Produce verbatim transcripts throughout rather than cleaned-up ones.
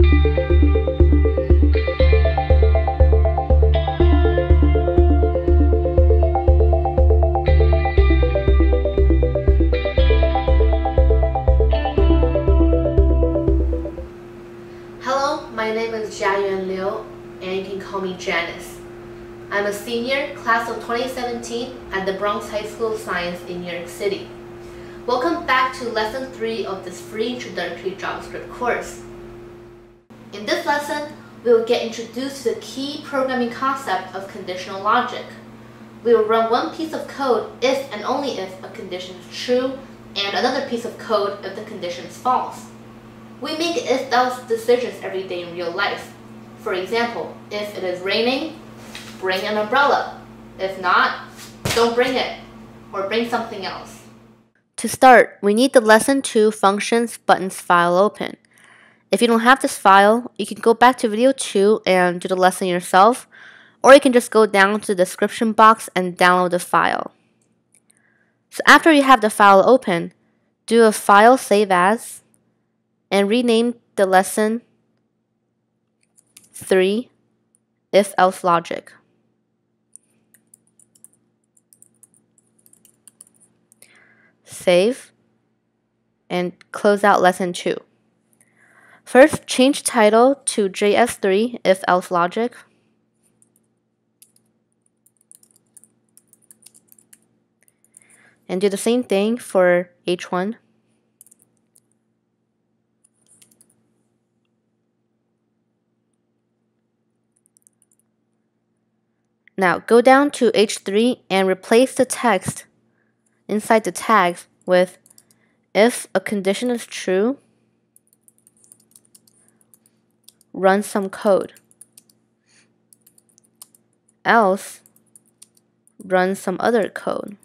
Hello, my name is Jia Yuan Liu and you can call me Janice. I'm a senior, class of twenty seventeen at the Bronx High School of Science in New York City. Welcome back to lesson three of this free introductory JavaScript course. In this lesson, we will get introduced to the key programming concept of conditional logic. We will run one piece of code if and only if a condition is true, and another piece of code if the condition is false. We make if-else decisions every day in real life. For example, if it is raining, bring an umbrella. If not, don't bring it, or bring something else. To start, we need the lesson two functions buttons file open. If you don't have this file, you can go back to video two and do the lesson yourself, or you can just go down to the description box and download the file. So after you have the file open, do a file save as, and rename the lesson three if-else logic. Save, and close out lesson two. First, change title to J S three if-else logic. And do the same thing for H one. Now, go down to H three and replace the text inside the tags with if a condition is true, run some code. Else, run some other code.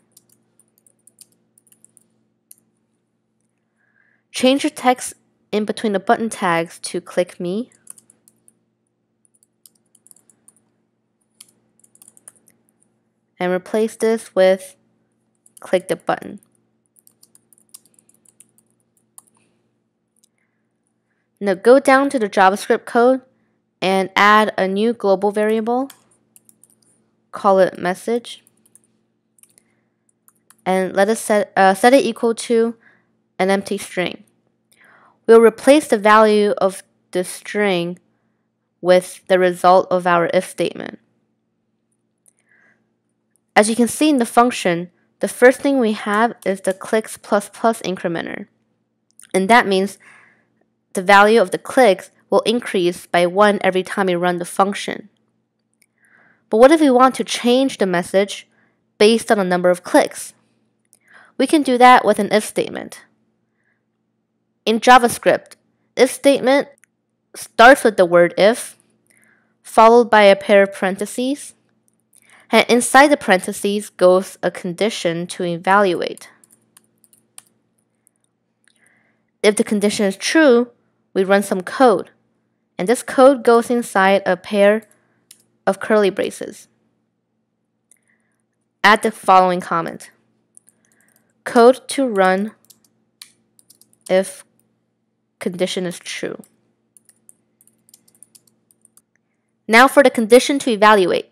Change your text in between the button tags to click me. And replace this with click the button. Now go down to the JavaScript code and add a new global variable, call it message, and let us set, uh, set it equal to an empty string. We'll replace the value of the string with the result of our if statement. As you can see in the function, the first thing we have is the clicks plus plus incrementer, and that means the value of the clicks will increase by one every time we run the function. But what if we want to change the message based on the number of clicks? We can do that with an if statement. In JavaScript, if statement starts with the word if, followed by a pair of parentheses, and inside the parentheses goes a condition to evaluate. If the condition is true, we run some code, and this code goes inside a pair of curly braces. Add the following comment. Code to run if condition is true. Now for the condition to evaluate.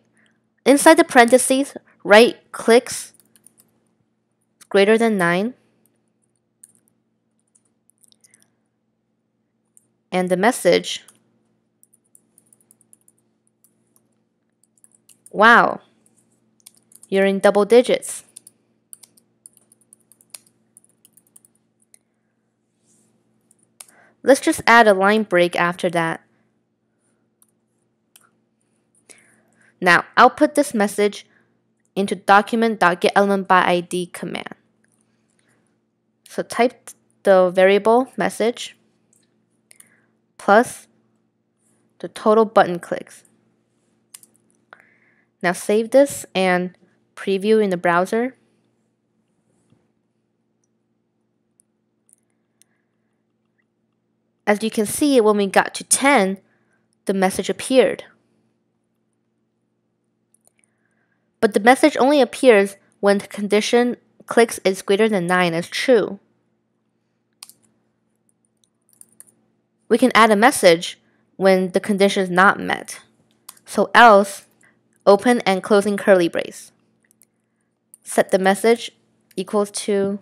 Inside the parentheses, write clicks greater than nine. And the message, wow, you're in double digits. Let's just add a line break after that. Now, output this message into document.getElementByID command. So type the variable message plus the total button clicks. Now save this and preview in the browser. As you can see, when we got to ten, the message appeared. But the message only appears when the condition clicks is greater than nine is true. We can add a message when the condition is not met. So else, open and closing curly brace. Set the message equals to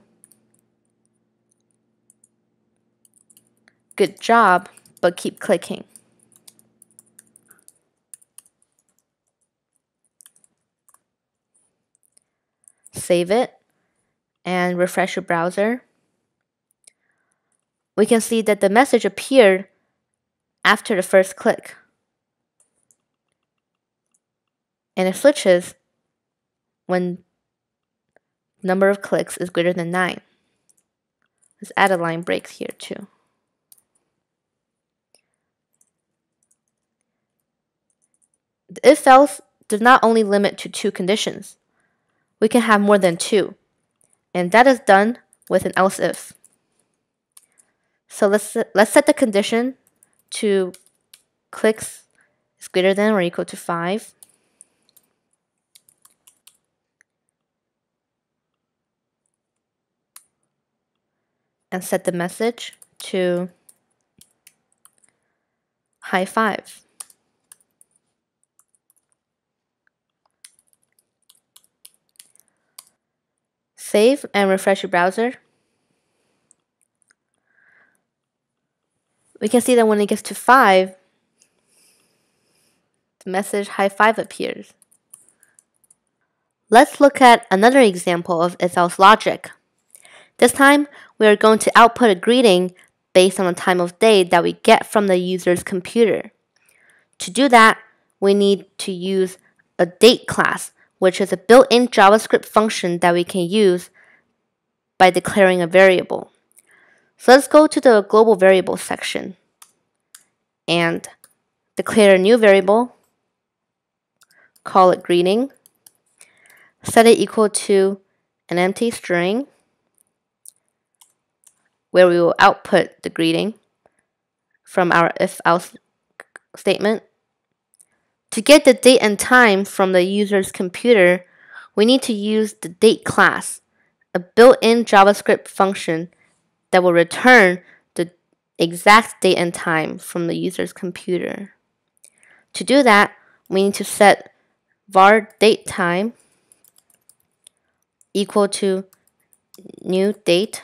good job, but keep clicking. Save it and refresh your browser. We can see that the message appeared after the first click. And it switches when number of clicks is greater than nine. Let's add a line break here too. The if-else does not only limit to two conditions. We can have more than two. And that is done with an else if. So let's, let's set the condition to clicks is greater than or equal to five. And set the message to high five. Save and refresh your browser. We can see that when it gets to five, the message high five appears. Let's look at another example of if-else logic. This time, we are going to output a greeting based on the time of day that we get from the user's computer. To do that, we need to use a date class, which is a built-in JavaScript function that we can use by declaring a variable. So let's go to the global variable section and declare a new variable, call it greeting, set it equal to an empty string where we will output the greeting from our if-else statement. To get the date and time from the user's computer, we need to use the date class, a built-in JavaScript function that will return the exact date and time from the user's computer. To do that, we need to set var datetime equal to new date .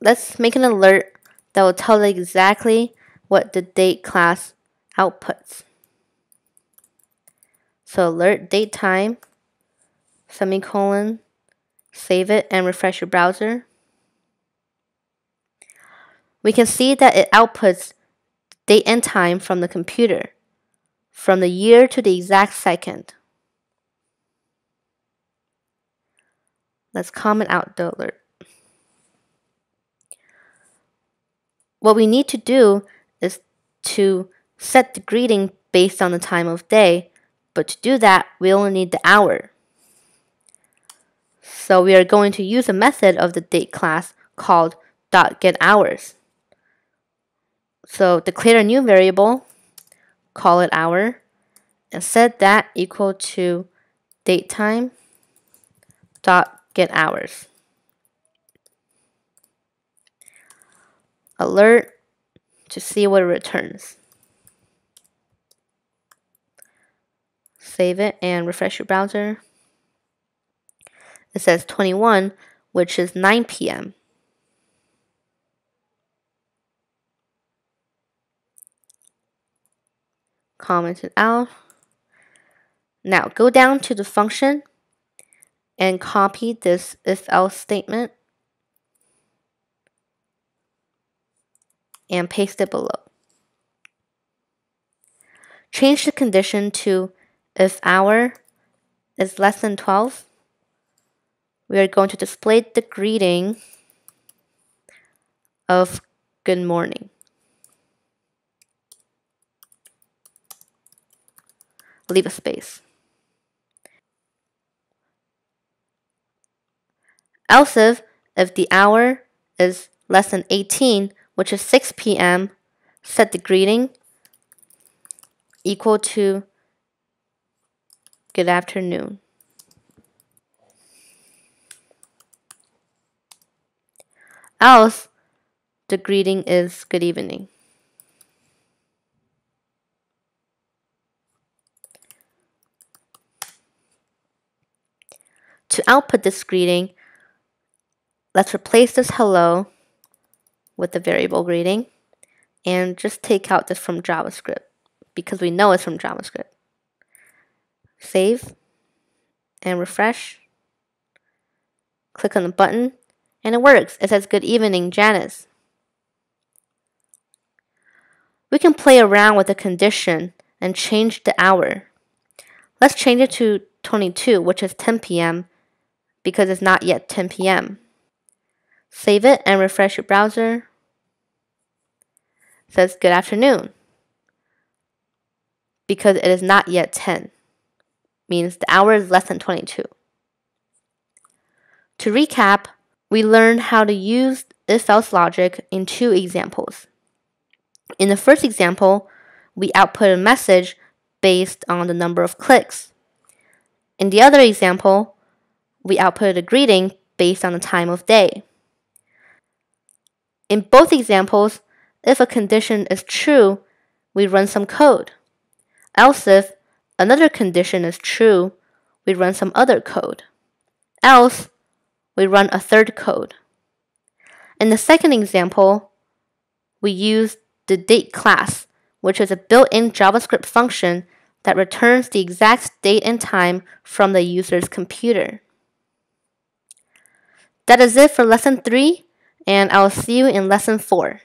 Let's make an alert that will tell exactly what the date class outputs. So alert date time, semicolon, save it and refresh your browser. We can see that it outputs date and time from the computer, from the year to the exact second. Let's comment out the alert. What we need to do is to set the greeting based on the time of day, but to do that, we only need the hour. So we are going to use a method of the date class called .getHours. So declare a new variable, call it hour, and set that equal to datetime .getHours. Alert to see what it returns. Save it and refresh your browser. It says twenty-one, which is nine P M Comment it out. Now go down to the function and copy this if-else statement and paste it below. Change the condition to if hour is less than twelve. We are going to display the greeting of good morning. Leave a space. Else if, if the hour is less than eighteen, which is six P M, set the greeting equal to good afternoon. Else, The greeting is good evening. To output this greeting, let's replace this hello with the variable greeting and just take out this from JavaScript because we know it's from JavaScript. Save and refresh. Click on the button and it works. It says, "Good evening, Janice." We can play around with the condition and change the hour. Let's change it to twenty-two, which is ten P M because it's not yet ten P M Save it and refresh your browser. It says, "Good afternoon," because it is not yet ten. Means the hour is less than twenty-two. To recap, we learned how to use if-else logic in two examples. In the first example, we output a message based on the number of clicks. In the other example, we output a greeting based on the time of day. In both examples, if a condition is true, we run some code. Else if another condition is true, we run some other code. Else, we run a third code. In the second example, we use the date class, which is a built-in JavaScript function that returns the exact date and time from the user's computer. That is it for lesson three, and I'll see you in lesson four.